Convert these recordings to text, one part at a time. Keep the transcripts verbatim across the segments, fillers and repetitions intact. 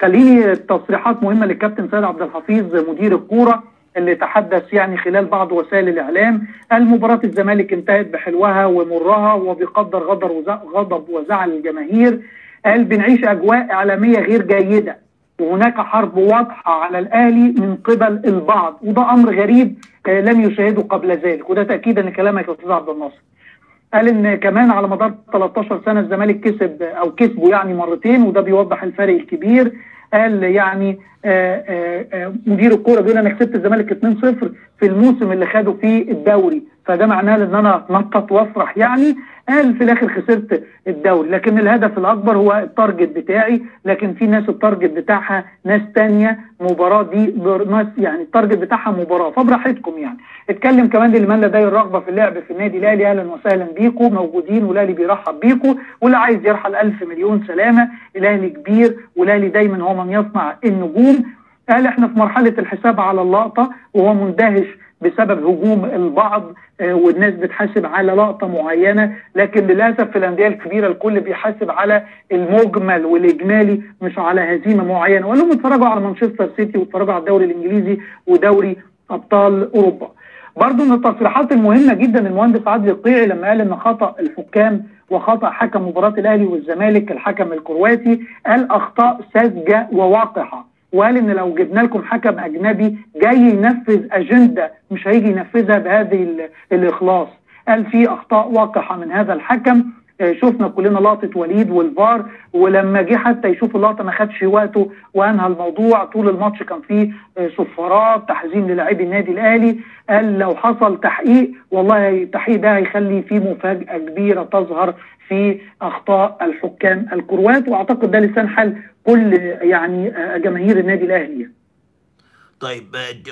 خليني تصريحات مهمه للكابتن سيد عبد الحفيظ مدير الكوره اللي تحدث يعني خلال بعض وسائل الاعلام. المباراه الزمالك انتهت بحلوها ومرها وبقدر غدر غضب وزعل الجماهير. قال بنعيش اجواء اعلاميه غير جيده وهناك حرب واضحه على الاهلي من قبل البعض وده امر غريب لم يشاهده قبل ذلك، وده تاكيدا لكلامك يا استاذ عبد الناصر. قال ان كمان على مدار ثلاثة عشر سنة الزمالك كسب او كسبه يعني مرتين وده بيوضح الفرق الكبير. قال يعني آآ آآ مدير الكوره بيقول انا كسبت الزمالك اتنين صفر في الموسم اللي خده فيه الدوري، فده معناه ان انا اتنطط وافرح يعني. قال في الاخر خسرت الدوري لكن الهدف الاكبر هو التارجت بتاعي، لكن في ناس التارجت بتاعها ناس ثانيه، مباراه دي ناس يعني التارجت بتاعها مباراه فبراحتكم يعني. اتكلم كمان لمن لديه الرغبه في اللعب في النادي الاهلي، اهلا وسهلا بيكم موجودين والاهلي بيرحب بيكم واللي عايز يرحل الف مليون سلامه، الاهلي كبير والاهلي دايما هو من يصنع النجوم. قال احنا في مرحله الحساب على اللقطه وهو مندهش بسبب هجوم البعض والناس بتحاسب على لقطه معينه، لكن للاسف في الانديه الكبيره الكل بيحاسب على المجمل والاجمالي مش على هزيمه معينه، وقال لهم اتفرجوا على مانشستر سيتي واتفرجوا على الدوري الانجليزي ودوري ابطال اوروبا. برضه من التصريحات المهمه جدا المهندس عادل القيعي لما قال ان خطا الحكام وخطا حكم مباراه الاهلي والزمالك الحكم الكرواتي، قال اخطاء ساذجه وواقحه، وقال ان لو جبنا لكم حكم اجنبي جاي ينفذ اجنده مش هيجي ينفذها بهذه الاخلاص. قال في اخطاء واقحه من هذا الحكم، شفنا كلنا لقطه وليد والفار ولما جه حتى يشوف اللقطه ما خدش وقته وانهى الموضوع، طول الماتش كان فيه صفارات تحزين للاعبي النادي الاهلي. قال لو حصل تحقيق والله التحقيق ده هيخلي فيه مفاجاه كبيره تظهر في اخطاء الحكام الكروات، واعتقد ده لسان حال كل يعني جماهير النادي الاهلي. طيب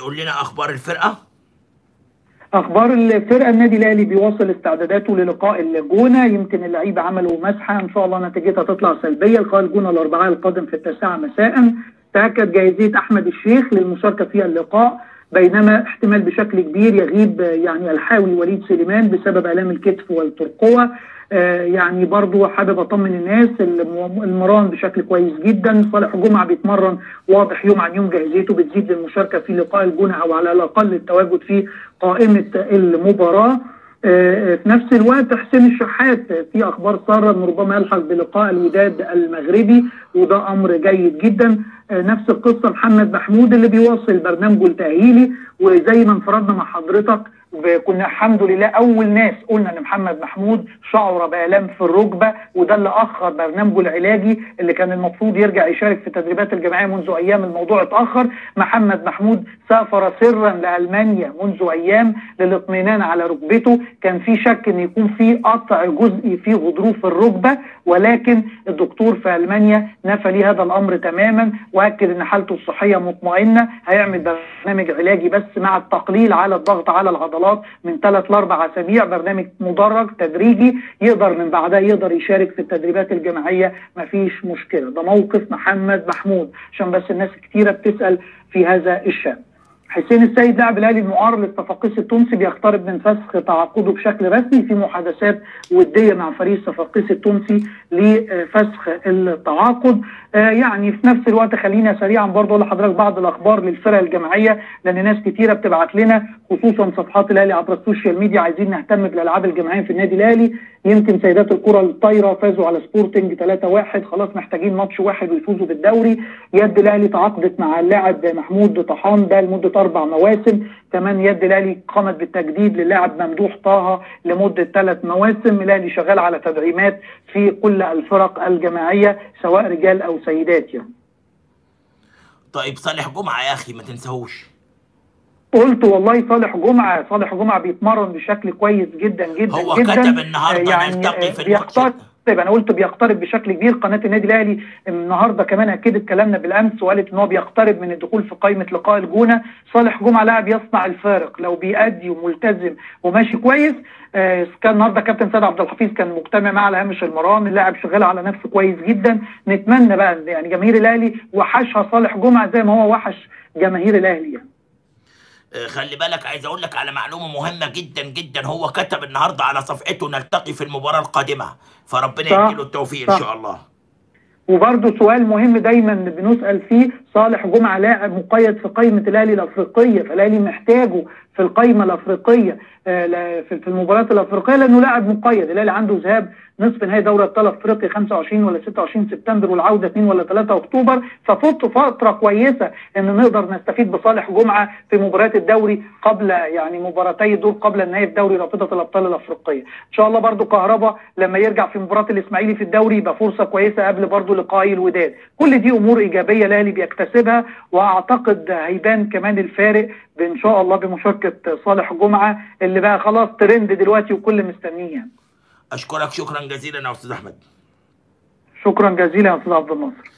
قول لنا اخبار الفرقه؟ اخبار الفرقه النادي الاهلي بيواصل استعداداته للقاء الجونه، يمكن اللعيبه عملوا مسحه ان شاء الله نتيجتها تطلع سلبيه، لقاء الجونه الاربعاء القادم في التاسعه مساء. تاكد جاهزيه احمد الشيخ للمشاركه في اللقاء، بينما احتمال بشكل كبير يغيب يعني الحاوي وليد سليمان بسبب الام الكتف والترقوه. آه يعني برضو حابب اطمن الناس المران بشكل كويس جدا، صالح جمعة بيتمرن واضح يوم عن يوم، جاهزيته بتزيد للمشاركة في لقاء الجونة او على الاقل التواجد في قائمة المباراة. آه في نفس الوقت حسين الشحات في اخبار سارة انه ربما يلحق بلقاء الوداد المغربي وده امر جيد جدا. آه نفس القصة محمد محمود اللي بيواصل برنامجه التأهيلي، وزي ما انفردنا مع حضرتك كنا الحمد لله اول ناس قلنا ان محمد محمود شعر بآلام في الركبه وده اللي اخر برنامجه العلاجي اللي كان المفروض يرجع يشارك في تدريبات الجماعيه منذ ايام، الموضوع اتاخر. محمد محمود سافر سرا لالمانيا منذ ايام للاطمئنان على ركبته، كان في شك ان يكون في قطع جزئي في غضروف الركبه ولكن الدكتور في المانيا نفى لي هذا الامر تماما واكد ان حالته الصحيه مطمئنه، هيعمل برنامج علاجي بس مع التقليل على الضغط على العضلات من ثلاث لاربع اسابيع، برنامج مدرج تدريجي يقدر من بعدها يقدر يشارك في التدريبات الجماعيه مفيش مشكله. ده موقف محمد محمود عشان بس الناس كتيره بتسال في هذا الشان. حسين السيد لاعب الاهلي المعار للصفاقيس التونسي بيقترب من فسخ تعاقده بشكل رسمي، في محادثات وديه مع فريق الصفاقيس التونسي لفسخ التعاقد. آه يعني في نفس الوقت خلينا سريعا برضه اقول لحضرتك بعض الاخبار للفرق الجماعيه لان ناس كتيره بتبعت لنا خصوصا صفحات الاهلي عبر السوشيال ميديا عايزين نهتم بالالعاب الجماعيه في النادي الاهلي. يمكن سيدات الكره الطايره فازوا على سبورتنج ثلاثة واحد، خلاص محتاجين ماتش واحد ويفوزوا بالدوري. يد الاهلي تعاقدت مع اللاعب محمود طحان ده لمده اربع مواسم، كمان يد الاهلي قامت بالتجديد للاعب ممدوح طاها لمده ثلاث مواسم. الاهلي شغال على تدعيمات في كل الفرق الجماعيه سواء رجال او سيدات يعني. طيب صالح جمعه يا اخي ما تنساهوش. قلت والله صالح جمعه صالح جمعه بيتمرن بشكل كويس جدا جدا هو جدا هو كتب النهارده يعني نلتقي في الماتش. طيب انا قلت بيقترب بشكل كبير، قناه النادي الاهلي النهارده كمان اكدت كلامنا بالامس وقالت ان هو بيقترب من الدخول في قائمه لقاء الجونه. صالح جمعه لاعب يصنع الفارق لو بيأدي وملتزم وماشي كويس. آه كان النهارده كابتن سيد عبد الحفيظ كان مجتمع معاه على هامش المرام، اللاعب شغال على نفسه كويس جدا. نتمنى بقى يعني جماهير الاهلي وحشها صالح جمعه زي ما هو وحش جماهير الاهلي يعني. خلي بالك عايز اقول لك على معلومه مهمه جدا جدا، هو كتب النهارده على صفحته نلتقي في المباراه القادمه، فربنا يديله التوفيق ان شاء الله. وبرده سؤال مهم دايما بنسال فيه، صالح جمعه لاعب مقيد في قائمه الاهلي الافريقيه، فالاهلي محتاجه في القائمه الافريقيه في المباريات الافريقيه لانه لاعب مقيد. الاهلي عنده ذهاب نصف نهائي دوري ابطال افريقيا خمسة وعشرين ولا ستة وعشرين سبتمبر، والعوده اثنين ولا ثلاثة اكتوبر، ففوت فتره كويسه ان نقدر نستفيد بصالح جمعه في مباريات الدوري قبل يعني مباراتي الدور قبل النهائي في دوري رابطه الابطال الافريقيه. ان شاء الله برده كهربا لما يرجع في مباراه الاسماعيلي في الدوري يبقى فرصه كويسه قبل برده لقاء الوداد. كل دي امور ايجابيه الاهلي بيكتسبها، واعتقد هيبان كمان الفارق ان شاء الله بمشاركه صالح جمعه اللي بقى خلاص ترند دلوقتي وكل مستنيه يعني. اشكرك شكرا جزيلا يا استاذ احمد. شكرا جزيلا يا استاذ عبد الناصر.